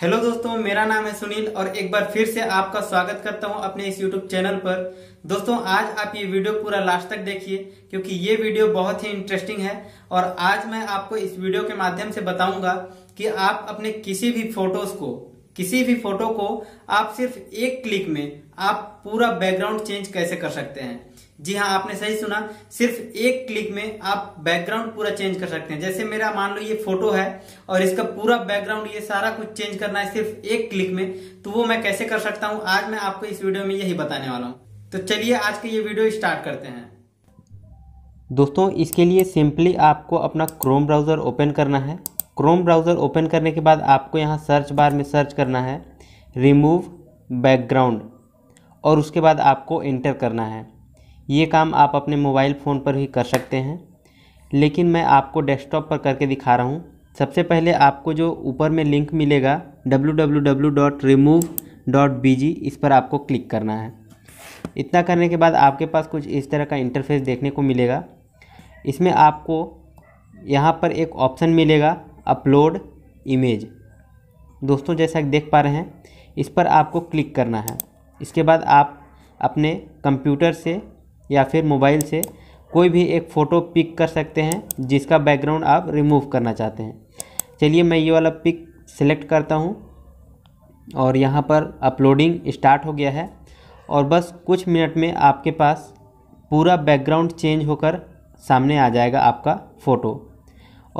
Hello दोस्तों, मेरा नाम है सुनील और एक बार फिर से आपका स्वागत करता हूं अपने इस YouTube चैनल पर। दोस्तों आज आप ये वीडियो पूरा लास्ट तक देखिए क्योंकि ये वीडियो बहुत ही इंटरेस्टिंग है और आज मैं आपको इस वीडियो के माध्यम से बताऊंगा कि आप अपने किसी भी फोटो को आप सिर्फ एक क्लिक में आप पूरा बैकग्राउंड चेंज कैसे कर सकते हैं। जी हाँ, आपने सही सुना, सिर्फ एक क्लिक में आप बैकग्राउंड पूरा चेंज कर सकते हैं। जैसे मेरा मान लो ये फोटो है और इसका पूरा बैकग्राउंड ये सारा कुछ चेंज करना है सिर्फ एक क्लिक में, तो वो मैं कैसे कर सकता हूँ आज मैं आपको इस वीडियो में यही बताने वाला हूँ। तो चलिए आज का ये वीडियो स्टार्ट करते हैं। दोस्तों इसके लिए सिंपली आपको अपना क्रोम ब्राउज़र ओपन करना है। क्रोम ब्राउज़र ओपन करने के बाद आपको यहाँ सर्च बार में सर्च करना है रिमूव बैकग्राउंड और उसके बाद आपको एंटर करना है। ये काम आप अपने मोबाइल फ़ोन पर ही कर सकते हैं, लेकिन मैं आपको डेस्कटॉप पर करके दिखा रहा हूँ। सबसे पहले आपको जो ऊपर में लिंक मिलेगा www.remove.bg, इस पर आपको क्लिक करना है। इतना करने के बाद आपके पास कुछ इस तरह का इंटरफेस देखने को मिलेगा। इसमें आपको यहाँ पर एक ऑप्शन मिलेगा अपलोड इमेज। दोस्तों जैसा कि देख पा रहे हैं, इस पर आपको क्लिक करना है। इसके बाद आप अपने कंप्यूटर से या फिर मोबाइल से कोई भी एक फ़ोटो पिक कर सकते हैं जिसका बैकग्राउंड आप रिमूव करना चाहते हैं। चलिए मैं ये वाला पिक सेलेक्ट करता हूं और यहाँ पर अपलोडिंग स्टार्ट हो गया है और बस कुछ मिनट में आपके पास पूरा बैकग्राउंड चेंज होकर सामने आ जाएगा आपका फ़ोटो।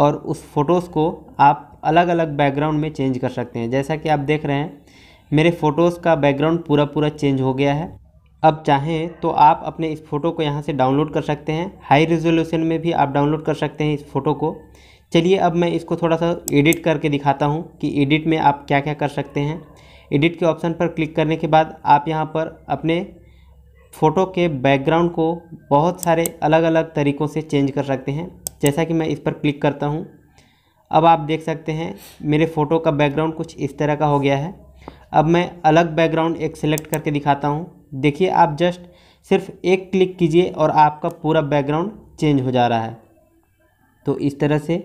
और उस फ़ोटोज़ को आप अलग अलग बैकग्राउंड में चेंज कर सकते हैं। जैसा कि आप देख रहे हैं मेरे फ़ोटोज़ का बैकग्राउंड पूरा चेंज हो गया है। अब चाहें तो आप अपने इस फ़ोटो को यहाँ से डाउनलोड कर सकते हैं, हाई रेजोल्यूशन में भी आप डाउनलोड कर सकते हैं इस फ़ोटो को। चलिए अब मैं इसको थोड़ा सा एडिट करके दिखाता हूँ कि एडिट में आप क्या क्या कर सकते हैं। एडिट के ऑप्शन पर क्लिक करने के बाद आप यहाँ पर अपने फ़ोटो के बैकग्राउंड को बहुत सारे अलग अलग तरीक़ों से चेंज कर सकते हैं। जैसा कि मैं इस पर क्लिक करता हूँ, अब आप देख सकते हैं मेरे फ़ोटो का बैकग्राउंड कुछ इस तरह का हो गया है। अब मैं अलग बैकग्राउंड एक सेलेक्ट करके दिखाता हूँ। देखिए आप जस्ट सिर्फ एक क्लिक कीजिए और आपका पूरा बैकग्राउंड चेंज हो जा रहा है। तो इस तरह से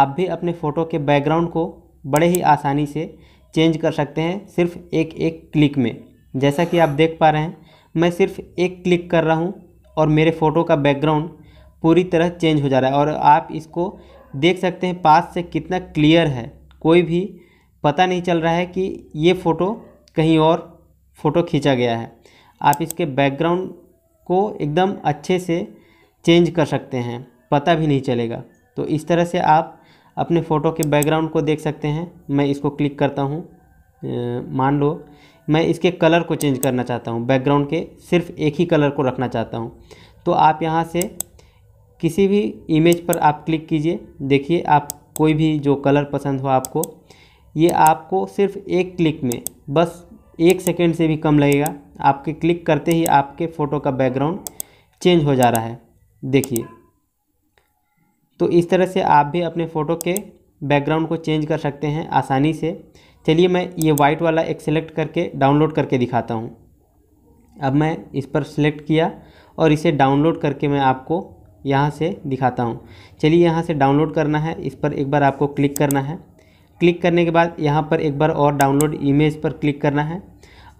आप भी अपने फ़ोटो के बैकग्राउंड को बड़े ही आसानी से चेंज कर सकते हैं सिर्फ एक क्लिक में। जैसा कि आप देख पा रहे हैं मैं सिर्फ एक क्लिक कर रहा हूं और मेरे फ़ोटो का बैकग्राउंड पूरी तरह चेंज हो जा रहा है। और आप इसको देख सकते हैं पास से कितना क्लियर है, कोई भी पता नहीं चल रहा है कि ये फ़ोटो कहीं और फ़ोटो खींचा गया है। आप इसके बैकग्राउंड को एकदम अच्छे से चेंज कर सकते हैं, पता भी नहीं चलेगा। तो इस तरह से आप अपने फ़ोटो के बैकग्राउंड को देख सकते हैं। मैं इसको क्लिक करता हूँ, मान लो मैं इसके कलर को चेंज करना चाहता हूँ, बैकग्राउंड के सिर्फ एक ही कलर को रखना चाहता हूँ। तो आप यहाँ से किसी भी इमेज पर आप क्लिक कीजिए। देखिए आप कोई भी जो कलर पसंद हो आपको, ये आपको सिर्फ एक क्लिक में, बस एक सेकेंड से भी कम लगेगा, आपके क्लिक करते ही आपके फ़ोटो का बैकग्राउंड चेंज हो जा रहा है। देखिए तो इस तरह से आप भी अपने फ़ोटो के बैकग्राउंड को चेंज कर सकते हैं आसानी से। चलिए मैं ये वाइट वाला एक सेलेक्ट करके डाउनलोड करके दिखाता हूँ। अब मैं इस पर सेलेक्ट किया और इसे डाउनलोड करके मैं आपको यहाँ से दिखाता हूँ। चलिए यहाँ से डाउनलोड करना है, इस पर एक बार आपको क्लिक करना है। क्लिक करने के बाद यहाँ पर एक बार और डाउनलोड इमेज पर क्लिक करना है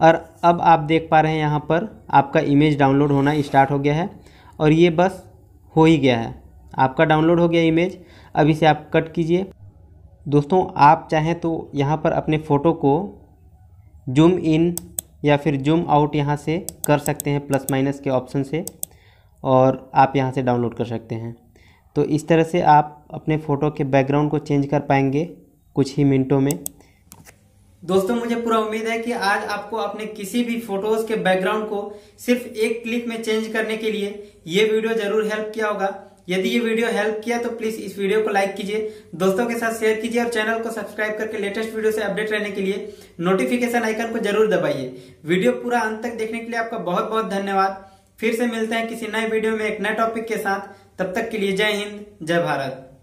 और अब आप देख पा रहे हैं यहाँ पर आपका इमेज डाउनलोड होना स्टार्ट हो गया है और ये बस हो ही गया है, आपका डाउनलोड हो गया इमेज। अब इसे आप कट कीजिए। दोस्तों आप चाहें तो यहाँ पर अपने फ़ोटो को जूम इन या फिर जूम आउट यहाँ से कर सकते हैं प्लस माइनस के ऑप्शन से और आप यहाँ से डाउनलोड कर सकते हैं। तो इस तरह से आप अपने फ़ोटो के बैकग्राउंड को चेंज कर पाएंगे कुछ ही मिनटों में। दोस्तों मुझे पूरा उम्मीद है कि आज आपको अपने किसी भी फोटोज के बैकग्राउंड को सिर्फ एक क्लिक में चेंज करने के लिए ये वीडियो जरूर हेल्प किया होगा। यदि ये वीडियो हेल्प किया तो प्लीज इस वीडियो को लाइक कीजिए, दोस्तों के साथ शेयर कीजिए और चैनल को सब्सक्राइब करके लेटेस्ट वीडियो से अपडेट रहने के लिए नोटिफिकेशन आइकन को जरूर दबाइए। वीडियो पूरा अंत तक देखने के लिए आपका बहुत बहुत धन्यवाद। फिर से मिलते हैं किसी नए वीडियो में एक नए टॉपिक के साथ, तब तक के लिए जय हिंद जय भारत।